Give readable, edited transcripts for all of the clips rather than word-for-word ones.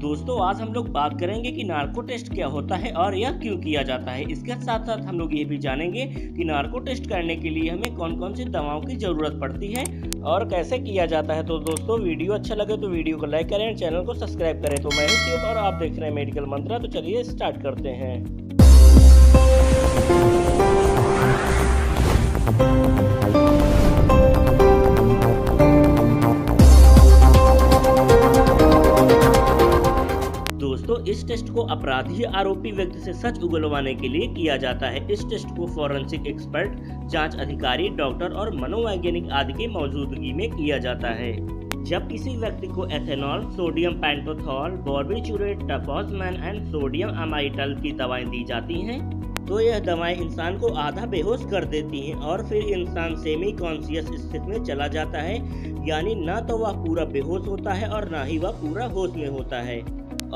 दोस्तों आज हम लोग बात करेंगे कि नार्को टेस्ट क्या होता है और यह क्यों किया जाता है। इसके साथ साथ हम लोग ये भी जानेंगे कि नार्को टेस्ट करने के लिए हमें कौन कौन सी दवाओं की ज़रूरत पड़ती है और कैसे किया जाता है। तो दोस्तों वीडियो अच्छा लगे तो वीडियो को लाइक करें, चैनल को सब्सक्राइब करें। तो मैं हूं शिव और आप देख रहे हैं मेडिकल मंत्रा। तो चलिए स्टार्ट करते हैं। इस टेस्ट को अपराधी आरोपी व्यक्ति से सच उगलवाने के लिए किया जाता है। इस टेस्ट को फोरेंसिक एक्सपर्ट, जांच अधिकारी, डॉक्टर और मनोवैज्ञानिक आदि की मौजूदगी में किया जाता है। जब किसी व्यक्ति को एथेनॉल, सोडियम पैंटोथॉल, बार्बिट्यूरेट, टफॉजमैन एंड सोडियम अमाइटल की दवाएं दी जाती हैं, तो यह दवाएं इंसान को आधा बेहोश कर देती हैं और फिर इंसान सेमी कॉन्शियस स्थिति में चला जाता है, यानी न तो वह पूरा बेहोश होता है और न ही वह पूरा होश में होता है।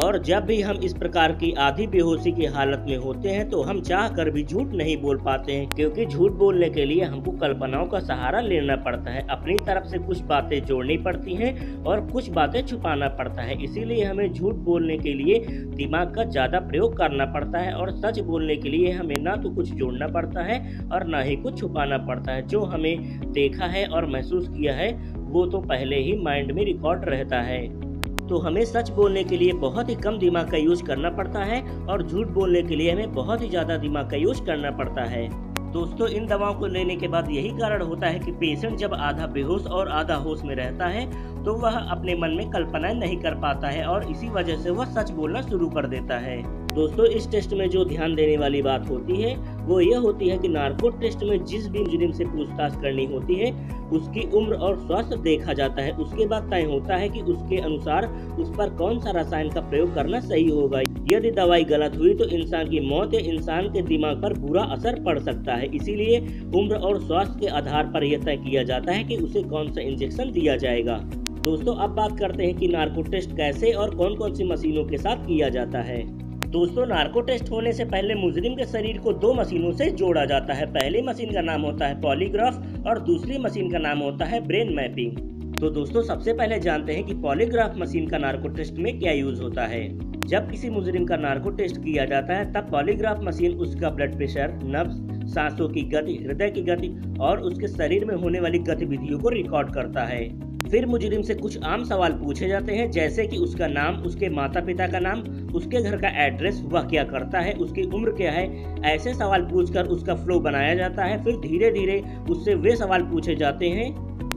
और जब भी हम इस प्रकार की आधी बेहोशी की हालत में होते हैं तो हम चाह कर भी झूठ नहीं बोल पाते हैं, क्योंकि झूठ बोलने के लिए हमको कल्पनाओं का सहारा लेना पड़ता है। अपनी तरफ से कुछ बातें जोड़नी पड़ती हैं और कुछ बातें छुपाना पड़ता है। इसीलिए हमें झूठ बोलने के लिए दिमाग का ज़्यादा प्रयोग करना पड़ता है और सच बोलने के लिए हमें ना तो कुछ जोड़ना पड़ता है और ना ही कुछ छुपाना पड़ता है। जो हमें देखा है और महसूस किया है वो तो पहले ही माइंड में रिकॉर्ड रहता है। तो हमें सच बोलने के लिए बहुत ही कम दिमाग का यूज करना पड़ता है और झूठ बोलने के लिए हमें बहुत ही ज़्यादा दिमाग का यूज करना पड़ता है। दोस्तों इन दवाओं को लेने के बाद यही कारण होता है कि पेशेंट जब आधा बेहोश और आधा होश में रहता है तो वह अपने मन में कल्पनाएं नहीं कर पाता है और इसी वजह से वह सच बोलना शुरू कर देता है। दोस्तों इस टेस्ट में जो ध्यान देने वाली बात होती है वो ये होती है कि नार्को टेस्ट में जिस भी मुजरिम से पूछताछ करनी होती है उसकी उम्र और स्वास्थ्य देखा जाता है। उसके बाद तय होता है कि उसके अनुसार उस पर कौन सा रसायन का प्रयोग करना सही होगा। यदि दवाई गलत हुई तो इंसान की मौत या इंसान के दिमाग पर बुरा असर पड़ सकता है। इसीलिए उम्र और स्वास्थ्य के आधार पर यह तय किया जाता है कि उसे कौन सा इंजेक्शन दिया जाएगा। दोस्तों अब बात करते हैं कि नार्को टेस्ट कैसे और कौन कौन सी मशीनों के साथ किया जाता है। दोस्तों नार्को टेस्ट होने से पहले मुजरिम के शरीर को दो मशीनों से जोड़ा जाता है। पहली मशीन का नाम होता है पॉलीग्राफ और दूसरी मशीन का नाम होता है ब्रेन मैपिंग। तो दोस्तों सबसे पहले जानते हैं कि पॉलीग्राफ मशीन का नार्को टेस्ट में क्या यूज होता है। जब किसी मुजरिम का नार्को टेस्ट किया जाता है तब पॉलीग्राफ मशीन उसका ब्लड प्रेशर, नब्ज, सांसों की गति, हृदय की गति और उसके शरीर में होने वाली गतिविधियों को रिकॉर्ड करता है। फिर मुजरिम से कुछ आम सवाल पूछे जाते हैं, जैसे कि उसका नाम, उसके माता पिता का नाम, उसके घर का एड्रेस, वह क्या करता है, उसकी उम्र क्या है। ऐसे सवाल पूछकर उसका फ्लो बनाया जाता है। फिर धीरे धीरे उससे वे सवाल पूछे जाते हैं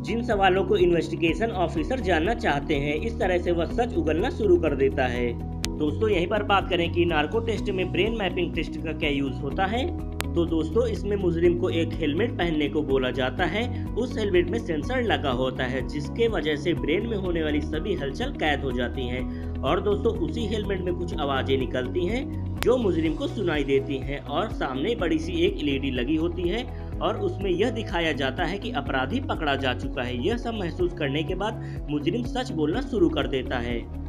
जिन सवालों को इन्वेस्टिगेशन ऑफिसर जानना चाहते हैं। इस तरह से वह सच उगलना शुरू कर देता है। दोस्तों यहीं पर बात करें कि नार्को टेस्ट में ब्रेन मैपिंग टेस्ट का क्या यूज होता है। तो दोस्तों इसमें मुजरिम को एक हेलमेट पहनने को बोला जाता है। उस हेलमेट में सेंसर लगा होता है जिसके वजह से ब्रेन में होने वाली सभी हलचल कैद हो जाती है और दोस्तों उसी हेलमेट में कुछ आवाजें निकलती हैं जो मुजरिम को सुनाई देती हैं। और सामने बड़ी सी एक LED लगी होती है और उसमें यह दिखाया जाता है कि अपराधी पकड़ा जा चुका है। यह सब महसूस करने के बाद मुजरिम सच बोलना शुरू कर देता है।